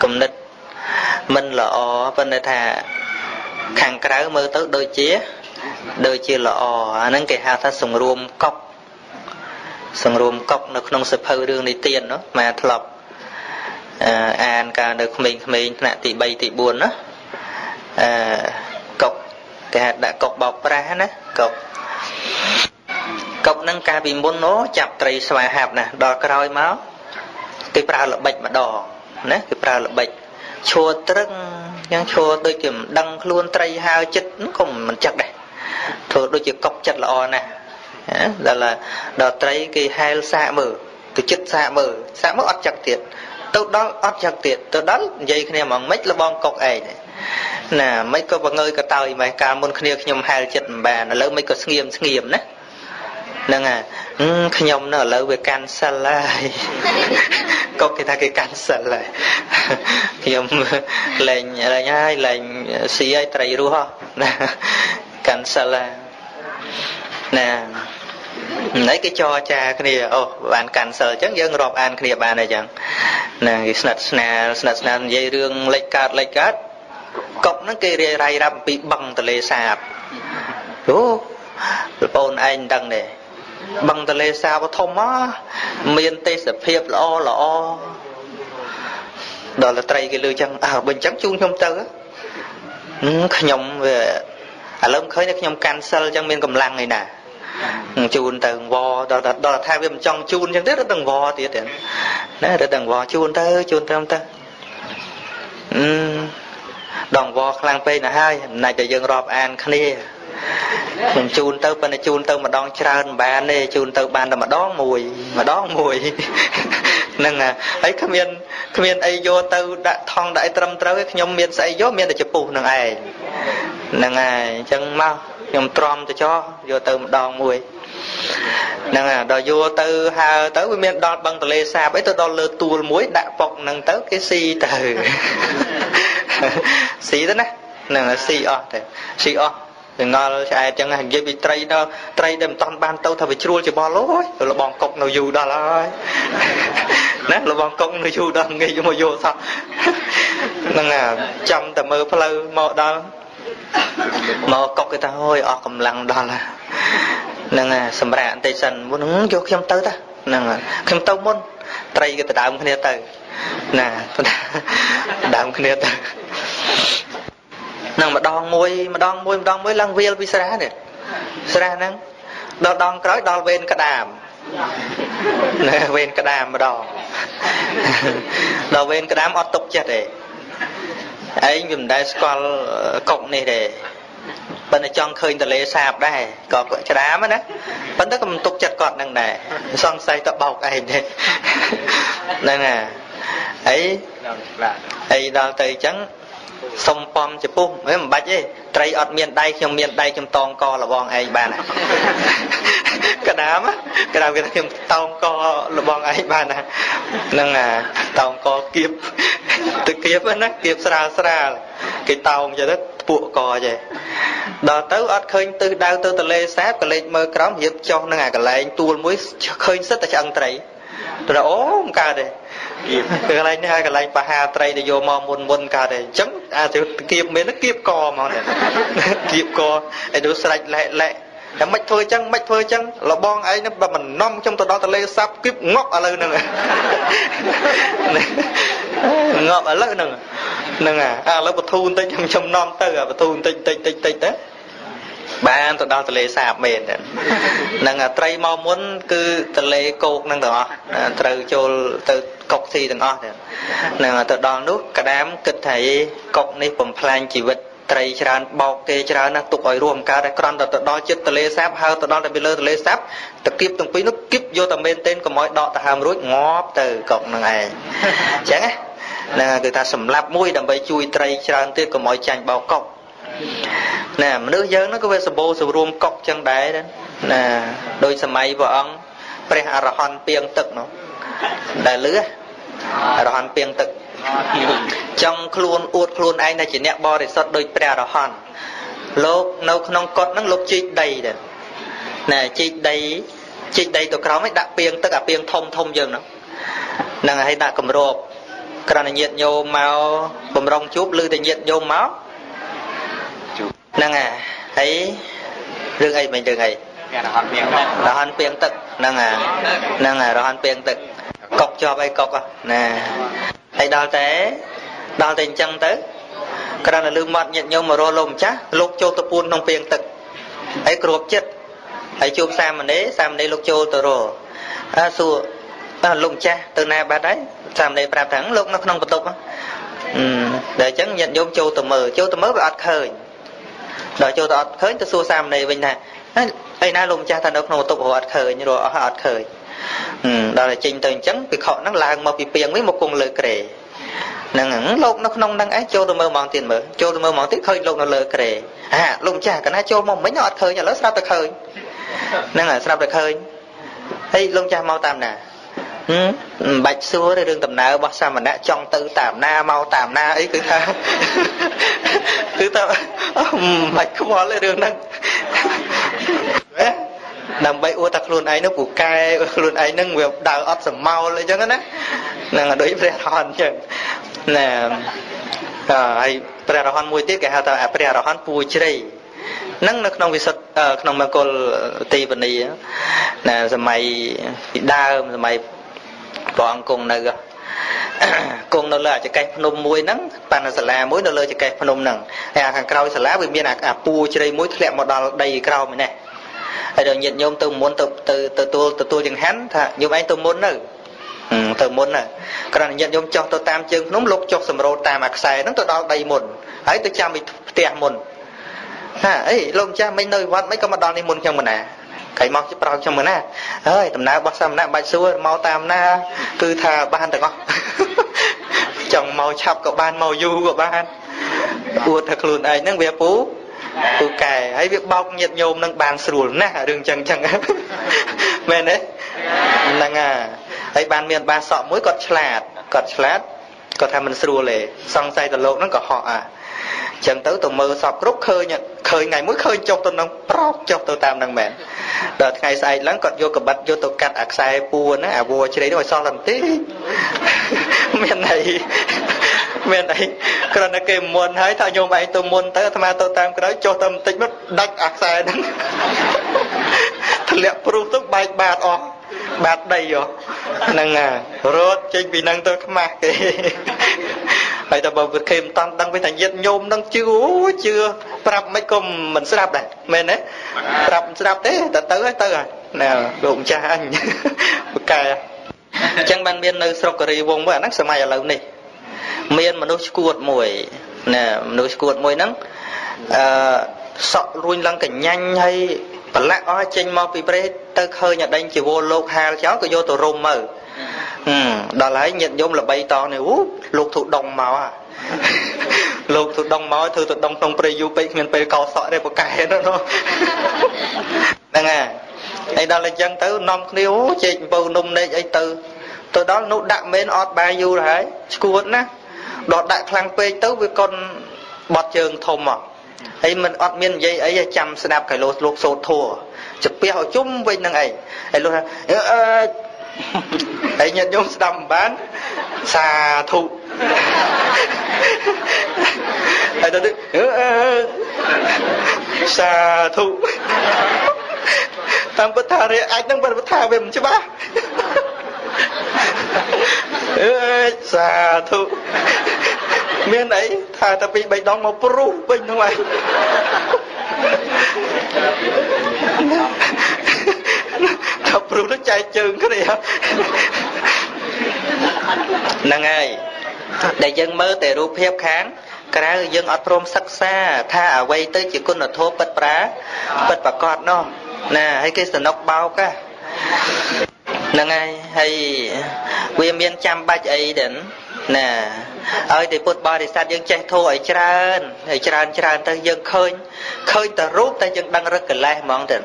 công nịch mình lọ vấn đề thà khang kéo mơ tới đôi chia lọ nâng cái hạt ta sùng rùm cọc nó không sập hơi đường đi tiền đó mà thọp an cả được mình là tỷ bay tỷ buồn đó cọc cái hạt đã cọc bọc ra nè cọc nâng ca bị muốn nó chặt trầy xoài hạt nè đỏ còi máu cái pra là bệnh mà đỏ nè cái pra là bệnh chua trứng nhưng chua đôi kiểm đăng luôn trầy hao chít nó cũng mình chặt đấy thôi đôi kiểm cọc chặt lọ nè đó là đỏ trầy cái hai xa mở từ chít xa mở ọt chặt tiệt tôi đó ọt chặt tiệt tôi đó dây này mà mấy là bong cọc ấy nè mấy có bằng người có tàu mà cả môn kia nhom hai chặt bà nó lỡ mấy có nghiêm nè nâng à nhom nó lỡ về cancel lại có cái ta cái cancel lại nhom lệnh hai lệnh xì ai trầy ru ho cancel lại nè lấy cái cho cha cái này bạn cản sở chắc dân rộp an cái bà này chẳng nè cái snatch dây rương lệch cát cọc nó kia rây ray ra bị bằng tờ lê sạp đúng bồn anh đằng này bằng tờ lê sạp có thông á miên tê sập hiệp là o đó là tray cái lưu chẳng bình trắng chung trong tớ nhóm về lông khởi nó nhóm cancel chẳng miên cầm lăng này nè chun từng vò đó là thay vì mình trong chun chẳng biết nó từng vò thì thế đấy là từng vò chun ta đồng vò khang pe là hai này để dừng rọp an kia mình chun tới mà đong trơn bàn này chun tới bàn là mà đón mùi nên là ấy không yên ai vô tới đã thong đại trầm tới nhóm miên say gió miên là chụp phù nằng ai chân mau nhom trom cho vô từ một đòn mùi nâng à đòi vô từ hà tới với miền đòn bằng tờ lê xa bấy tôi đòi lừa tua muối đã bọc nâng tới cái xì từ xì thế nè nâng là xì o đừng ngon ai chẳng hạn như bị tray đầm toàn ban tâu thà bị chua chỉ bò lối rồi là bòn cọc nào dù đó rồi nè là bòn cọc nào dù đó nghe cho mà vô sao nâng à trong tầm mơ phơi mò đó mà cọc cái ta hơi cầm lăng đó là nâng à sầm rạn tây sần muốn uống vô khiêm tới ta nâng à khiêm tâu môn tây cái ta đạm kia tới nè đạm kia tới nâng mà đong môi lăng viêu bị sra này sra nâng đong cõi đo bên cái đàm nè bên cái đàm mà đo bên cái đàm ọt tục chết đấy anh dùng đại sọt cọc này để bên này trong khơi tờ lê sạp đây cọp chả đá mất á vẫn tất cả mình tục chặt cọt đằng này xong say tập bọc anh đây nên à ấy đào từ trắng sông pom chụp pum mấy mà bạch ấy tray ọt miền đây trong tòng co là bong anh bà này cái đám á cái đám kia trong tòng co là bong anh bà này nên à tòng co kiếp tự kiếp á nó kiếp sra cái tòng giờ đó bụa co vậy đó tới ọt khơi từ đau từ lê sáp cái lê mơ cấm hiệp cho nên à cái lê tuôn muối khơi rất là chăng tray tôi đã ốm cả đấy cái này hai cái này bà hà tây để vô mò môn cả để chấm thì kiếp mấy nó kiếp co mà này kiếp co để đối sạch lẹ em mạch thôi chăng là bon ấy nó bà mình non trong tờ đó tờ lê sáp kiếp ngóc ở lưng này ngọc ở lưng này nâng à lớp bột thun tinh trong non tờ bột thun tinh đấy ba tụi đó tụi lệ sạp mệt nâng à tây mau muốn cứ tụi lệ cột nâng đó từ cho từ cọc thì đừng o nâng à tụi đó nước cả đám kịch thấy cọc này bầm phanh chỉ vật tây tràn bọc kê tràn nè tụi ỏi ruộng cả đại con tụi đó chết tụi lệ sạp hao tụi đó là bị lơ tụi lệ sạp tụi kiếp từng phí nước kiếp vô tầm bên tên của mọi đọ tụi hàm rối ngóp từ cọc nâng này chán á nè người ta sầm lạp mũi đầm bầy chui tây tràn tiếc của mọi chàng bao cọc nè nước dân nó có về sầm bồ sầm ruộng cọc chân đáy đó nè đôi sầm máy vợ ông pre arahon pieng tực nó đại lứa arahon pieng tực trong khuôn uất khuôn anh này chỉ nẹt bò để sót đôi pre arahon lốp nông cọt nông lốp chích đầy đấy nè chích đầy tụi cậu mới đặt pieng tực à pieng thông dần nó nè hay đặt cầm rộp Còn nhiệt nhô màu bầm rong chúp lư thì nhiệt nhô máu năng à thấy rừng ấy mình rừng ấy là hòn pieng tực năng à là hòn pieng tực cọc cho bay cọc à nè thấy đào thế chăng tới còn là lương mọt nhiệt nhô mà ro lồm chá lục châu tập buôn nông pieng tực thấy cướp chết thấy chụp sam đấy lục châu tờ rồ à xua lùng cha từ nay bà đấy làm để bà thẳng lúc nó không có tục để chẳng nhận nhóm châu tụi mơ và ọt khởi đòi châu tụi ọt khởi tụi xua xàm này bình này ấy na lùng cha thằng nó không có tục ọt khởi như rồi ọt khởi đó là trình tụi chẳng vì họ nó làng mà bị biếng với một cùng lời kể nâng lúc nó không đang ấy châu tụi mơ mong tiền mở châu tụi mơ mong tiếc khởi lúc nó lời kể à lùng cha cái na châu mong mấy ọt khởi nhà lớn sao được khởi nâng là sao được khởi hay lùng cha mau tạm nè bạch xua rồi đường tầm nào bác sao mà đã trong tư tạm na mau tạm na ấy cứ tha cứ tao bạch không có lại đường năng nằm bay ô tạc luôn ấy nó củ cay luôn ấy nâng việc đào ấp sầm mau lại cho nó nè là đối với hòn chứ nè ai bè hòn mùi tiết cái hạt à bè hòn pui chơi năng nó không bị sụt không mà còn tì vấn đề nè giờ mày đau giờ mày bọn cùng nó là chỉ cái nôm muối nắng bàn sả lá muối nó lơ chỉ cái nôm nằng hàng cào sả lá bên miền à pu chỉ đây muối lẹ một đòn đầy cào mình này ở đường nhiệt nhôm tôi muốn từ chừng hắn thà nhôm anh tôi muốn nữa tôi muốn nữa còn nhiệt nhôm cho tôi tam chừng nóng lục cho sầm rô tam mặc xài nó tôi đòn đầy mồn ấy tôi cha mình tè mồn ha ấy lông cha mấy nơi vặt mấy cái mà đòn này mồn trong mình à cái mọc chứ bao cho mình à ơi tầm nào bác xăm nạ bạch xua mau tam na cứ thà ban được không chồng màu chọc của ban màu du của ban u thật luôn ấy nâng về phú u cài ấy việc bọc nhiệt nhôm nâng bàn sủi nè đường chẳng chẳng men đấy nâng à ấy ban miền ba sọ mũi cọt slát cọt tham mình sủi lệ xong say tận lộ nó có họ à chẳng tới tụi mơ sọp rút khơi nhận khơi ngày mới khơi chọc tụi nó prop chọc tụi tam đang mệt đợt ngày sai lắng còn vô cặp bạch vô tụi cắt ạc sai pua nó à vua trên đấy nó phải so làm tí men này còn nó kêu muốn hái thao nhôm anh tôi muốn tới tham gia tụi tam cái đó cho tâm tích mất đắc ạc sai đó thật lẹ pru tức bài bạt ó bạt đầy ó năng à rốt trên vì năng tôi mát kì phải tập bầu vượt thêm tăng đăng với thành nhiệt nhôm đang chưa rập mấy cùng mình sẽ rập này men đấy rập thế tới rồi nào gồm cha anh cài chẳng ban miền nơi soccer vùng với nắng sớm mai ở lâu này miền mà nuôi cuột mồi nè nuôi cuột mồi nắng sọ ruin lăng cảnh nhanh hay bật lạ ở trên mau bị bể tới hơi nhận đánh chỉ vô lục hà cháu cứ vô tổ rôm mở đó là nhiệt nhôm là bay to này lục thụ đồng máu à lục thụ đồng máu thử thụ đồng trong preu pê miền pê cào sọ đây có cái đó nó đang à đây đó là dân tới non kêu chị bầu nung đây ấy từ tôi đó nó đạm bên ọt bay du đấy cuốn á đọt đại khang pê tới với con bọt trường thùng à ấy mình ọt miên dây ấy chăm snap cái lục sột thua chụp pê họ chung với năng ấy luôn ấy nhận nhóm đầm bán xà thụ ấy tôi xà thụ tam bất thà đấy anh đang bất thà về mình chứ ba xà thụ miền ấy thà ta bị bệnh đóng máu pru bệnh không anh thập rú nó chạy chừng cái này nâng ơi để dân mơ tệ rú phép kháng cái đó dân ọt rôm sắc xa tha ở quay tới chỉ có nó thô bật bà cọt nó nè hay cái sờ nóc bao cả nâng ơi hay vì miên chăm bạch ấy đến nè ơi thì bột bò thì sát dân chạy thô ấy tràn ta dân khơi ta rút ta dân đang rất cần lai mong tình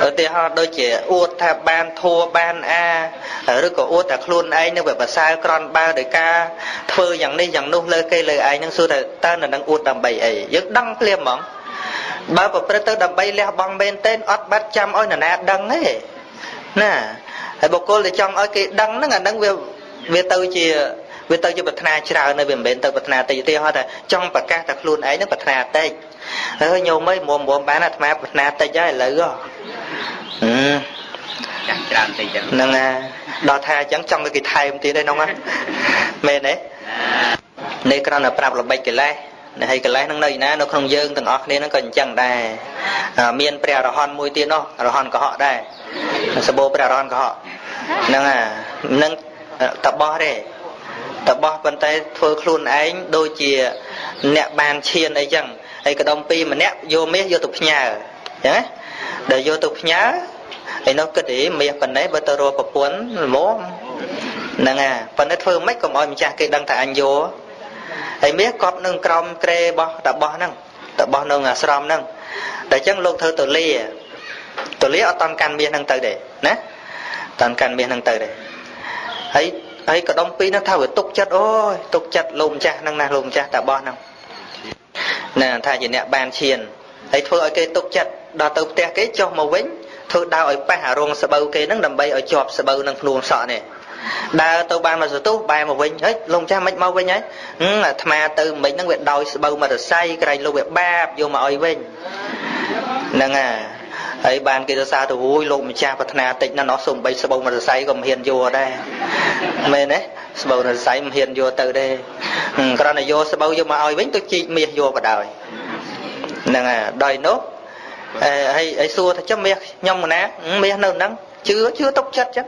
ở đây họ đôi trẻ uất thà ban thua ban a rồi có uất thà khôn ai nhưng mà sao còn ba đời ca thưa rằng này rằng nô lời cây lời ai nhưng xưa thời ta là đang uất đầm bầy ấy rất đăng liêm mỏng ba bậc bê tơ đầm bầy leo bằng bên tên ót bát trăm ôi là nè đăng ấy nè thầy bồ cô lại trong ôi cái đăng nó là đăng về từ chìa vì tôi cho bậc na trào nơi biển bến tôi bậc na tây tây hoa là trong bậc ca thật luôn ấy nó bậc na tây hơi nhiều mấy mùa mùa bán là tham bậc na tây giá lợi rồi nên đo tha chẳng trong cái thay một tí đây nông á mệt đấy nên con là prab là bảy cái lái hay cái lái nó đây nè nó không dưng từng óc nên nó còn chẳng đài miền prà là hòn mùi tiền đó là hòn của họ đây sơ bộ prà là hòn của họ nên nên tập bó đấy tập bó bên tay thôi luôn ấy đôi chìa nẹp bàn chiên ấy chẳng hay cái đồng pi mà nẹp vô mé vô tục nhà đấy để vô tục nhá thì nó cứ để miệng phần đấy bơ tơ rô bập cuốn mố nè phần đấy phơi mấy còn mọi mình cha kia đang thả anh vô thì miếng cọp nương crom kê đập bò nương à srom nương để chẳng luôn thơ tổ lia ở toàn căn miền hàng từ để nè toàn căn miền hàng từ để ấy ấy có đông pi nó thao về tục chặt ôi tục chặt lùm cha nương nà lùm cha đập bò nương nè thà gì nè bàn chiền ấy phơi ở cái tục chặt đào tàu te cái cho màu vĩnh thôi đào ở ba hà rong sờ bầu cái nâng đầm bay ở chọp sờ bầu nâng luồng sọ này đào tàu ban mà rồi tú bay màu vĩnh ấy lông cha mấy màu vĩnh ấy là thà từ mình nâng việc đòi sờ bầu mà được say cái này luôn việc ba vô mà ơi vĩnh nâng ấy ban kia ra từ vui lông cha và thà tịnh nó sùng bay sờ bầu mà được say còn hiền vô ở đây mê đấy sờ bầu là say hiền vô từ đây còn này vô sờ bầu vô mà ơi vĩnh tôi chỉ miệt vô và đòi nâng đòi nốt hay xua thì chắc mẹ nhông mà nè mẹ nâu nắng chưa tốc chất chắc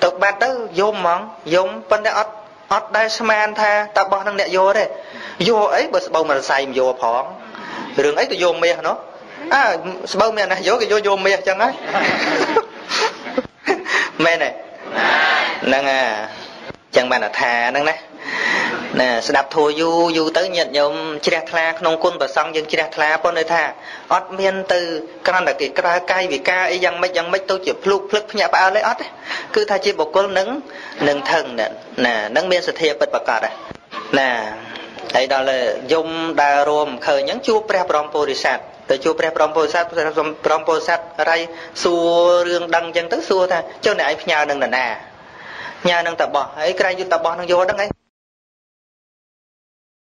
tộc bạn đó dùng món dùng bên đó ọt đây xem anh tha ta bỏ năng đệ vô đấy vô ấy bớt bao mà xài vô phỏng đường ấy tôi vô mẹ nó à bao mẹ này vô cái vô mẹ chẳng ấy mẹ này năng chẳng bạn là thà năng này nè đạp thôi du tới nhận nhom chia thla không quân và xong nhưng chia thla con nơi thà ót miên từ con là cái cây vì ca ấy dân mấy tôi chỉ phlup nhà bà lấy ót cứ thay chỉ một con nâng thần nè nâng miên sự thiệp bật bạc cả đấy nè ấy đó là dùng đa rôm khởi những chua pre promposat từ chua pre promposat promposat ray xua riêng đăng dân tới xua tha cho này nhà nâng là nè nhà nâng tập bỏ ấy cái này tập bỏ nâng vô đăng ấy